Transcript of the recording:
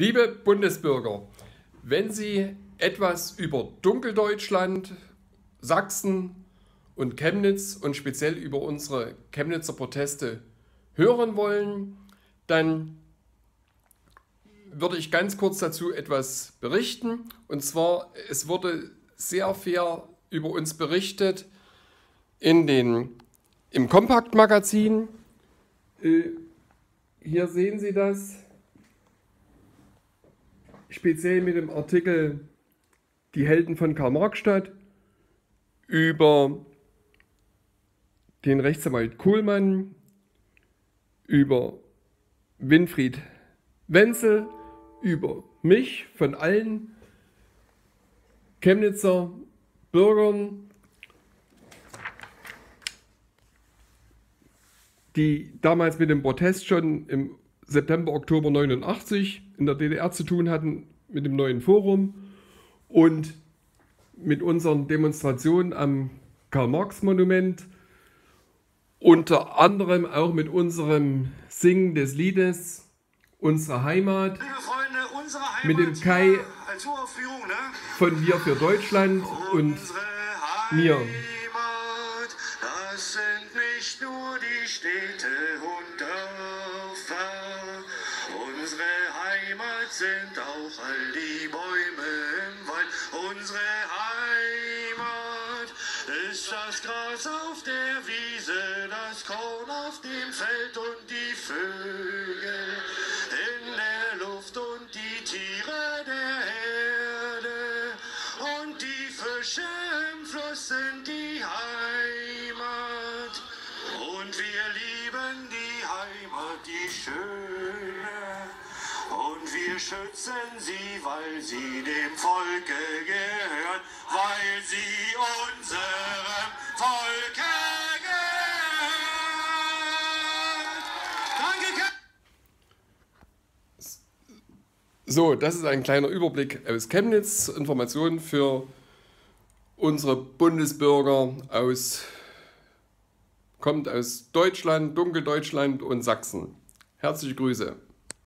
Liebe Bundesbürger, wenn Sie etwas über Dunkeldeutschland, Sachsen und Chemnitz und speziell über unsere Chemnitzer Proteste hören wollen, dann würde ich ganz kurz dazu etwas berichten. Und zwar, es wurde sehr fair über uns berichtet im Kompakt-Magazin. Hier sehen Sie das. Speziell mit dem Artikel Die Helden von Karl-Marx-Stadt über den Rechtsanwalt Kuhlmann, über Winfried Wenzel, über mich, von allen Chemnitzer Bürgern, die damals mit dem Protest schon im September, Oktober 89 in der DDR zu tun hatten mit dem Neuen Forum und mit unseren Demonstrationen am Karl-Marx-Monument, unter anderem auch mit unserem Singen des Liedes Unsere Heimat, liebe Freunde, unsere Heimat mit dem Kai als Uraufführung, ne? Von Wir für Deutschland und mir. Heimat, das sind nicht nur die Städte und Dörfer. Unsere Heimat sind auch all die Bäume im Wald. Unsere Heimat ist das Gras auf der Wiese, das Korn auf dem Feld und die Vögel in der Luft und die Tiere der Erde und die Fische im Fluss sind die Heimat. Und wir lieben die Heimat, die schöne, und wir schützen sie, weil sie dem Volke gehört, weil sie unserem Volke gehört. Danke. So, das ist ein kleiner Überblick aus Chemnitz, Informationen für unsere Bundesbürger kommt aus Deutschland, Dunkeldeutschland und Sachsen. Herzliche Grüße.